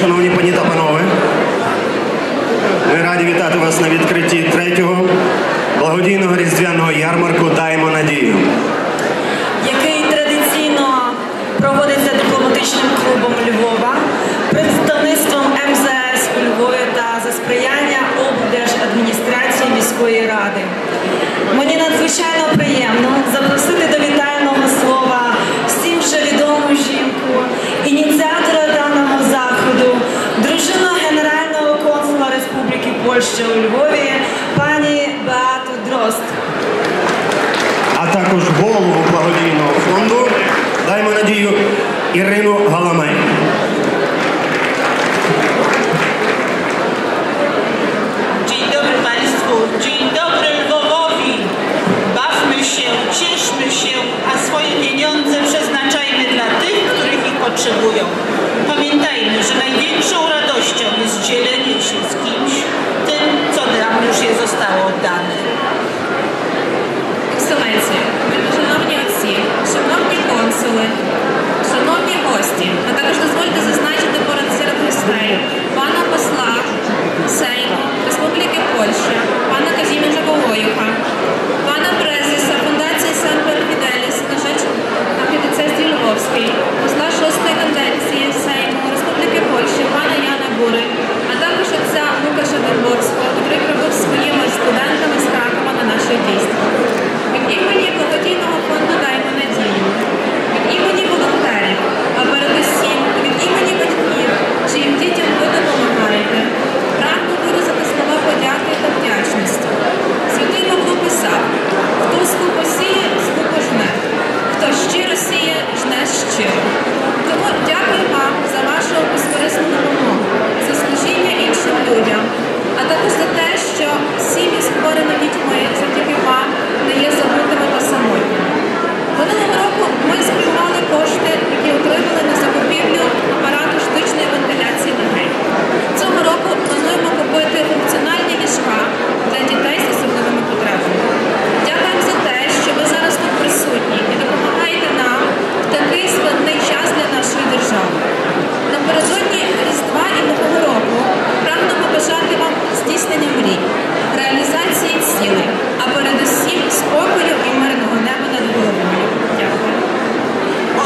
Шановні пані та панове, ми раді вітати вас на відкритті третього благодійного різдвяного ярмарку «Даймо надію», який традиційно проводиться дипломатичним клубом Львова, представництвом МЗС у Львові та за сприяння облдержадміністрації міської ради. Мені надзвичайно приємно запросити до вітального слова всім вже відому жінку, ініціатора даного заходу, дружину генерального консула Республіки Польща у Львові, пані Беату Дрозд. А також голову благодійного фонду «Даймо надію» Ірину Галамейко. Dzień dobry Państwu, dzień dobry Lwowowi. Bawmy się, cieszmy się, a swoje pieniądze przeznaczajmy dla tych, których ich potrzebują. Pamiętajmy, że największą radością jest dzielenie się z kimś tym, co nam już je zostało dane. Ekscelencje, szanowni ojcy, szanowni konsuły, szanowni gości, a także dozwolite zaznaczyć poręcera Izraelu, pana posła Sejmu Республіки Польща, пана Казіміжа Волоєва, пана Презиса Фундації Сан-Перфіделіс на rzecz Архідіцестрі Львовській, посла 6-ї конвенції Сейму Республіки Польща, пана Яна Бури, а також отця Лукаша Вербовського, який прибув своїми студентами з Кракова на наш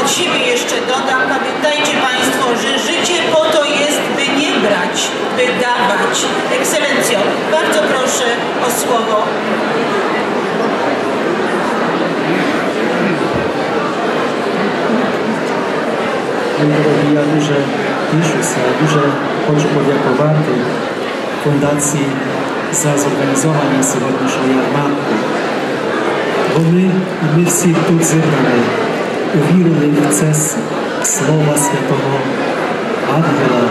od siebie jeszcze dodam, pamiętajcie Państwo, że życie po to jest, by nie brać, by dawać. Ekscelencjo, bardzo proszę o słowo. Я дуже тішуся, дуже хочу подякувати фундації за зорганізовану сьогоднішню ярмарку. Вони, ми всі тут зібрані, увірили в це слово святого Ангела,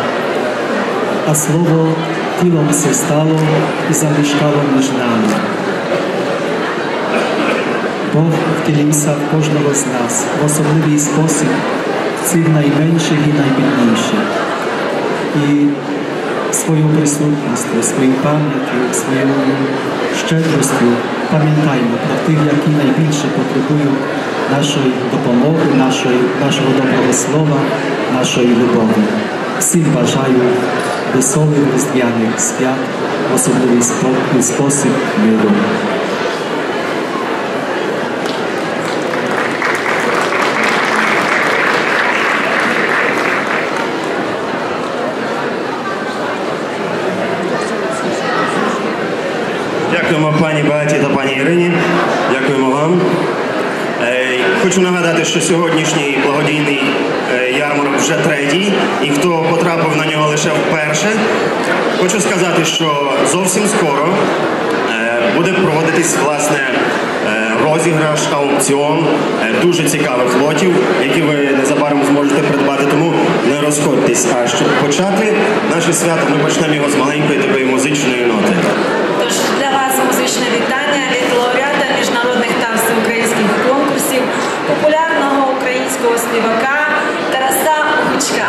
а слово тілом все стало і замішкало між нами. Бог втілився в кожного з нас в особливий спосіб, цих найменших і найбідніших. І своєю присутністю, своєю пам'яттю, своєю щедрістю пам'ятаємо про тих, які найбільше потребують нашої допомоги, нашого доброго слова, нашої любові. Всім бажаю веселих різдвяних свят, особливий спосіб миру. Дякуємо пані Беаті та пані Ірині. Дякуємо вам. Хочу нагадати, що сьогоднішній благодійний ярмарок вже третій, і хто потрапив на нього лише вперше, хочу сказати, що зовсім скоро буде проводитись, власне, розіграш, аукціон дуже цікавих лотів, які ви незабаром зможете придбати, тому не розходьтесь. А щоб почати наше свято, ми почнемо його з маленької такої музичної ноти. Тож для вас музичне вітання від лауреата міжнародних та всеукраїнських конкурсів популярного українського співака Тараса Гучка.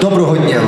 Доброго дня!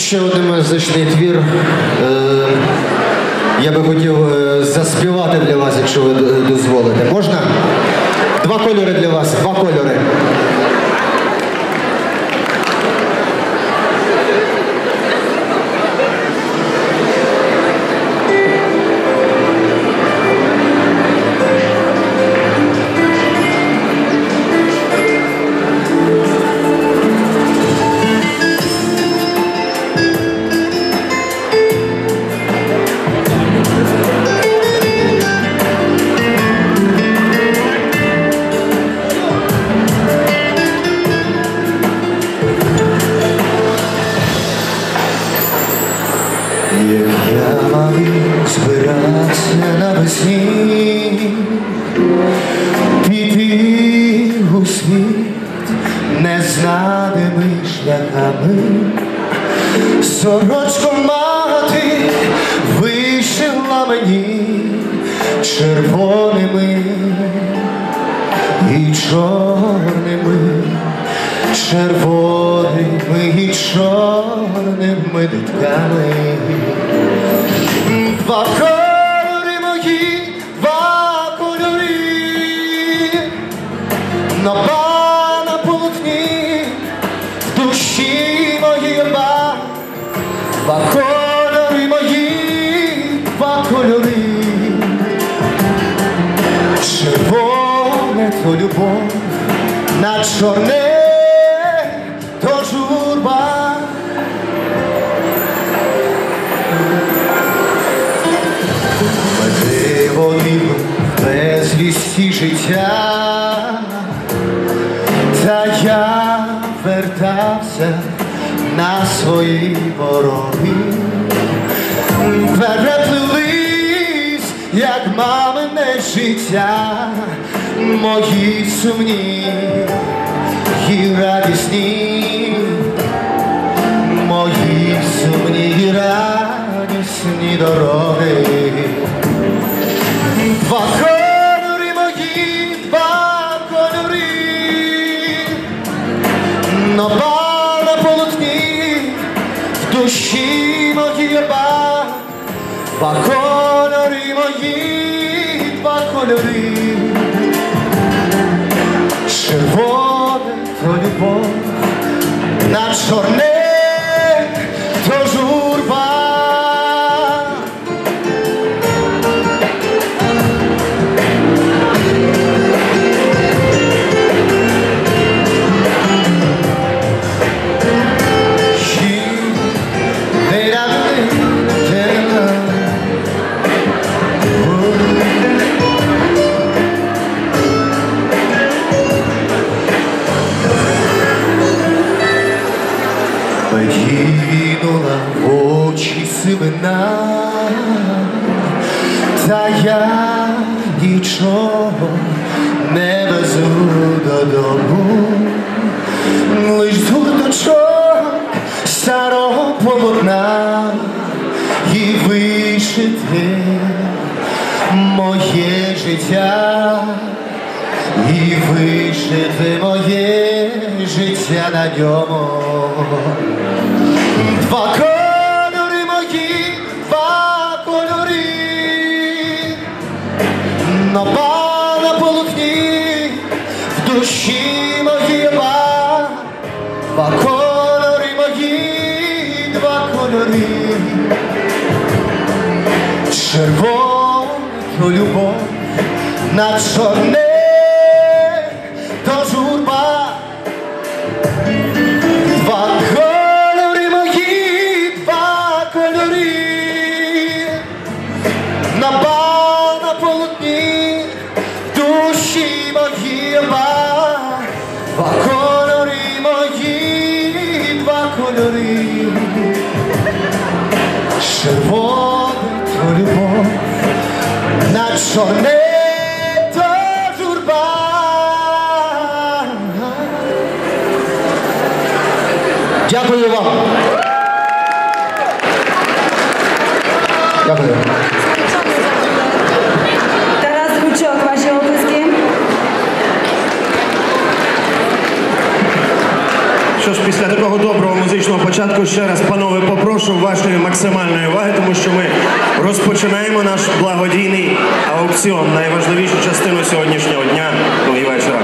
ще один музичний твір я би хотів заспівати для вас, якщо ви дозволите. Можна? Два кольори для вас, два кольори. Після такого доброго музичного початку ще раз, панове, попрошу вашої максимальної уваги, тому що ми розпочинаємо наш благодійний аукціон, найважливішу частину сьогоднішнього дня і вечора.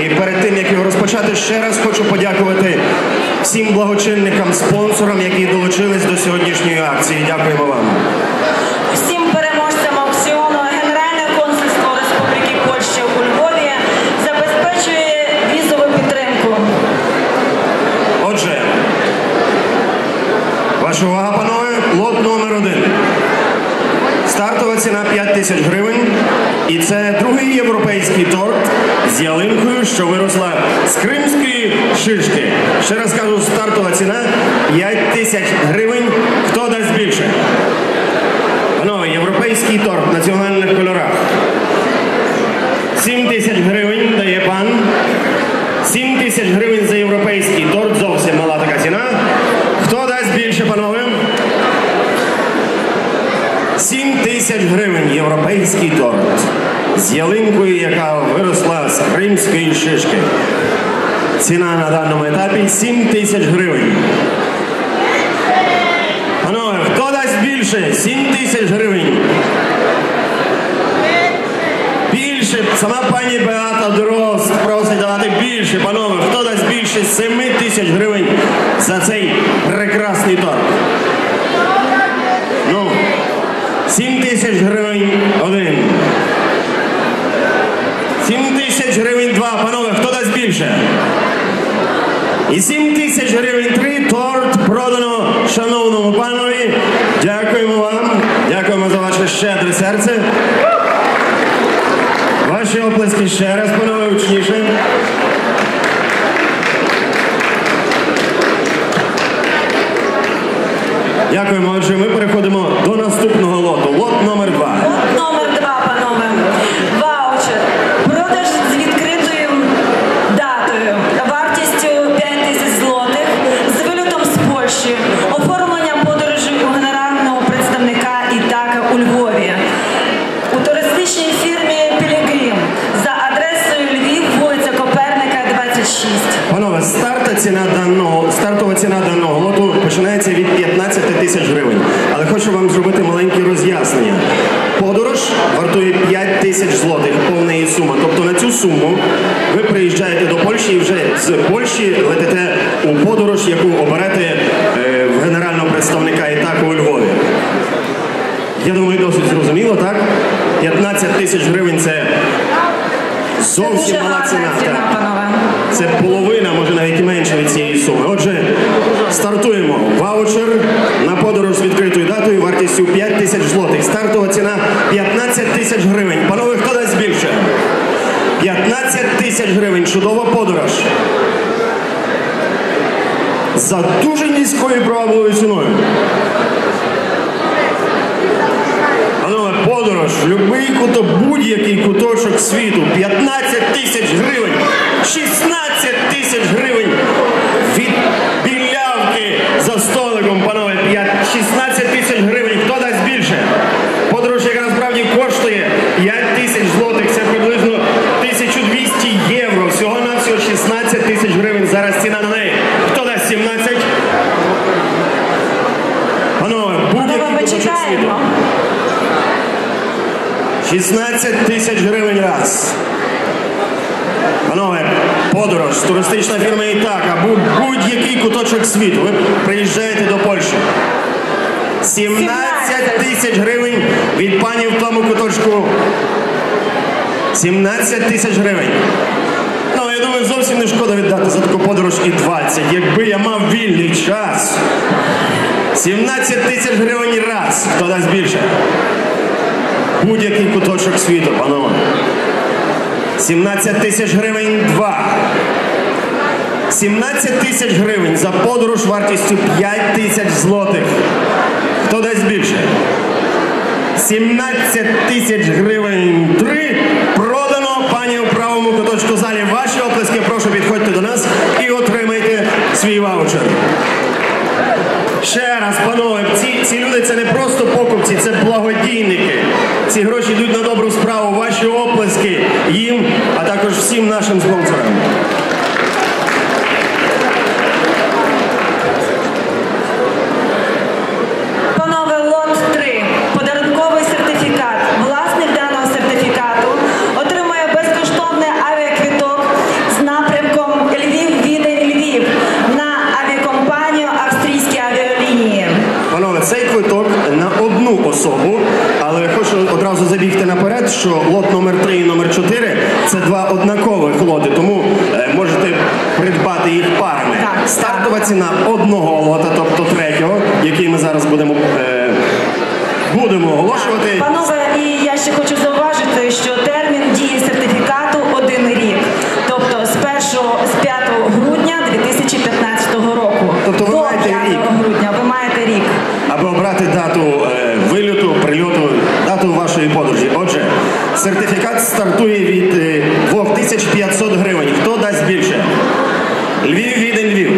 І перед тим, як його розпочати, ще раз хочу подякувати всім благочинникам, спонсорам, які долучились до сьогоднішньої акції. Дякуємо вам. Всім переможцям аукціону Генеральне консульство Республіки Польща у Львові забезпечує візову підтримку. Отже, ваша увага, панове, лот номер 1. Стартова ціна 5000 гривень. І це другий європейський торт з ялинкою, що виросла з кримської шишки. Ще раз кажу, стартова ціна 5000 гривень. Хто дасть більше? Панове, європейський торт в національних кольорах. 7000 гривень дає пан. 7000 гривень за європейський торт. Зовсім мала така ціна. Хто дасть більше, панове? 7000 гривень європейський торт з ялинкою, яка виросла з кримської шишки. Ціна на даному етапі 7000 гривень. Панове, хто дасть більше? 7000 гривень. Більше. Сама пані Беата Дрозд просить давати більше. Панове, хто дасть більше? 7000 гривень за цей прекрасний торт. 7000 гривень 1. 7000 гривень 2. Панове, хто дасть більше? І 7000 гривень 3. Торт продано шановному панові. Дякуємо вам. Дякуємо за ваше щедре серце. Ваші оплески ще раз, панове, гучніше. Дякуємо. Отже, ми переходимо до наступного лоту. Лот номер 2. Лот номер 2, панове. Ваучер. Продаж з відкритою датою. Вартістю 5000 злотих. З вилітом з Польщі. Оформлення подорожі у генерального представника ITAK у Львові. У туристичній фірмі «Пілігрім». За адресою Львів, вулиця Коперника, 26. Панове, стартова ціна даного лоту починається від 15 000 гривень. Але хочу вам зробити маленьке роз'яснення. Подорож вартує 5000 злотих, повної суми. Тобто на цю суму ви приїжджаєте до Польщі і вже з Польщі летите у подорож, яку оберете в генерального представника ITAK у Львові. Я думаю, досить зрозуміло, так? 15 000 гривень – це зовсім мала ціна. Це половина, може навіть менше від цієї суми. Отже, стартуємо. Ваучер на подорож з відкритою датою вартістю 5000 злотих. Стартова ціна 15 000 гривень. Панове, хто дасть більше? 15 000 гривень. Чудова подорож. За дуже низькою правовою ціною. Панове, подорож. Любий куток, будь-який куточок світу. 15 000 гривень. 16 000 гривень від білявки за столиком, панове, 16 000 гривень, хто дасть більше? Подорож, яка насправді коштує 5000 злотих, це приблизно 1200 євро, всього-навсього 16 000 гривень, зараз ціна на неї. Хто дасть 17? Панове, будь-який куточок світу. 16 000 гривень раз. Панове, подорож, туристична фірма ITAK, або будь-який куточок світу. Ви приїжджаєте до Польщі. 17 000 гривень від пані в тому куточку. 17 000 гривень. Ну, я думаю, зовсім не шкода віддати за таку подорож і 20, якби я мав вільний час. 17 000 гривень раз, хто дасть більше. Будь-який куточок світу, панове. 17 000 гривень 2. 17 000 гривень за подорож вартістю 5000 злотих. Хто дасть більше? 17 000 гривень 3. Продано, пані у правому куточку залі. Ваші оплески, прошу, підходьте до нас і отримайте свій ваучер. Ще раз, панове, ці люди це не просто покупці, це благодійники. Ці гроші йдуть на добру справу. Ваші оплески їм, а також всім нашим спонсорам. цей квиток на одну особу, але я хочу одразу забігти наперед, що лот номер 3 і номер 4 – це два однакових лоти, тому можете придбати їх парами. Стартова ціна одного лота, тобто третього, який ми зараз будемо оголошувати. Панове, і я ще хочу зауважити, що термін дії сертифікату – 1 рік. Тобто з 5 грудня 2015 року. Тобто ви маєте рік. Ви маєте рік. Аби обрати дату вильоту, прильоту, дату вашої подорожі. Отже, сертифікат стартує від 2500 гривень. Хто дасть більше? Львів, Відень, Львів.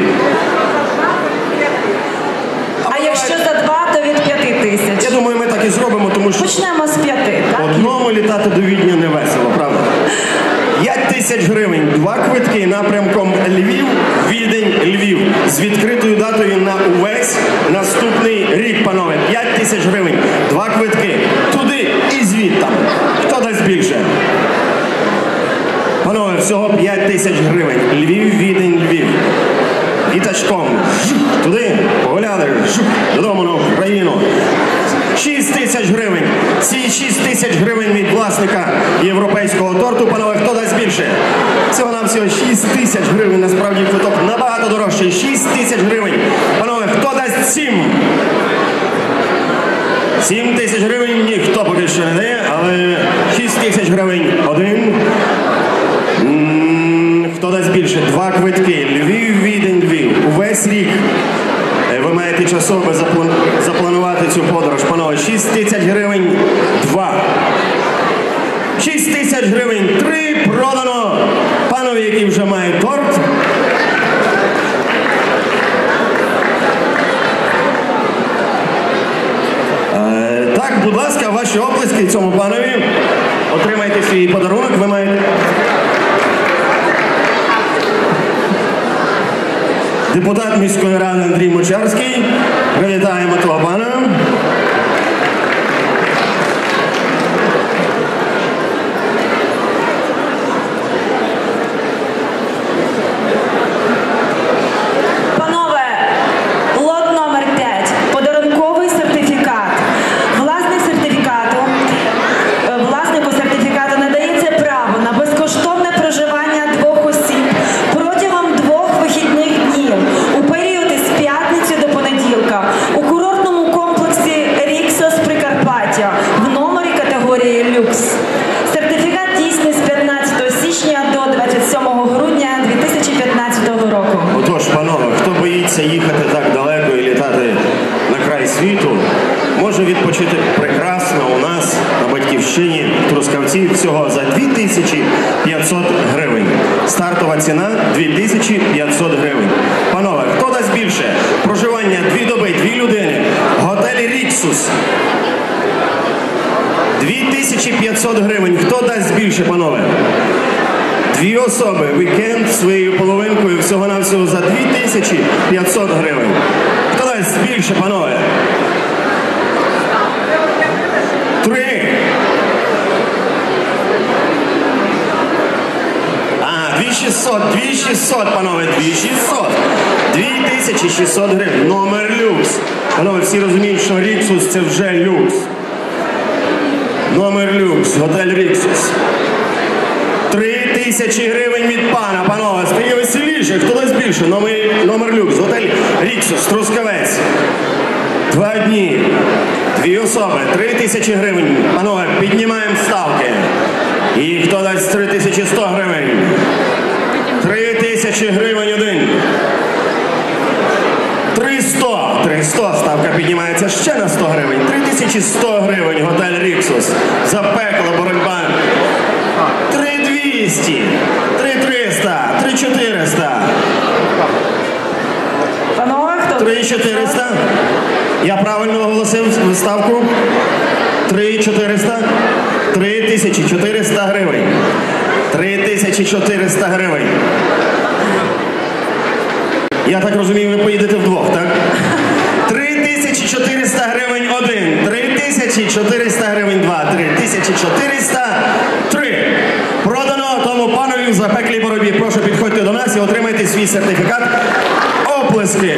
А якщо за 2, то від 5000. Я думаю, ми так і зробимо, тому що... Почнемо з 5, так? Одному літати до Відня не весело, правда? 5000 гривень, два квитки напрямком Львів, Відень, Львів з відкритою датою на увесь наступний рік, панове. 5000 гривень, два квитки туди і звідти. Хто дасть більше? Панове, всього 5000 гривень. Львів, Відень, Львів. Літачком. Туди погуляли. Додому на Україну. 6000 гривень. Ці 6000 гривень від власника європейського торту. Панове, хто дасть більше? Всього-навсього 6000 гривень. Насправді квиток набагато дорожчий. 6000 гривень. Панове, хто дасть 7? 7000 гривень ніхто поки що не дає, але 6000 гривень. Один. Хто дасть більше? Два квитки. Львів, Відень, Львів. Увесь рік. Ви маєте часово запланувати цю подорож. Панове, 6000 гривень. Два. 6000 гривень. Три. Продано. Панове, які вже мають торт. Так, будь ласка, ваші оплески цьому панові. Отримайте свій подарунок. Ви маєте... Депутат міської ради Андрій Мочарський. Привітаємо того пана. Панове, лот номер 5. Подарунковий сертифікат. Власнику сертифікату надається право на безкоштовне проживання 2 осіб протягом 2 вихідних днів у періоди з п'ятниці до понеділка у курортному комплексі «Ріксос» Прикарпаття в номері категорії «Люкс». Сертифікат дійсний з 15 січня до 27 грудня 2015 року. Отож, панове, хто боїться їхати так далеко і літати на край світу, може відпочити прекрасно у нас на Батьківщині в Трускавці всього за 2500 гривень. Стартова ціна 2500 гривень. Панове, хто дасть більше? Проживання 2 доби, 2 людини. Готель «Ріксос». 2500 гривень. Хто дасть більше, панове? 2 особи. Вікенд своєю половинкою всього-навсього за 2500 гривень. Хто дасть більше, панове? 3. 2600, панове, 2600. 2600 гривень. Номер «Люкс». Панове, всі розуміють, що «Ріксос» – це вже «Люкс». Номер «Люкс», готель «Ріксос». 3000 гривень від пана, панове, стає веселіше, хто дасть більше? Номер «Люкс», готель «Ріксос», Трускавець. 2 дні, 2 особи, 3000 гривень. Панове, піднімаємо ставки. І хто дасть 3100 гривень? 3000 гривень один. 300, 300, ставка піднімається ще на 100 гривень. 3100 гривень, готель «Ріксос». Запекла боротьба. 3200, 3300, 3400. Панове, хто? 3400. Я правильно оголосив ставку? 3400. 3400 гривень. 3400 гривень. Я так розумію, ви поїдете вдвох, так? 3400 гривень 1, 3400 гривень 2, 3403. Продано тому панові в запеклій боротьбі. Прошу, підходьте до нас і отримайте свій сертифікат. Оплески!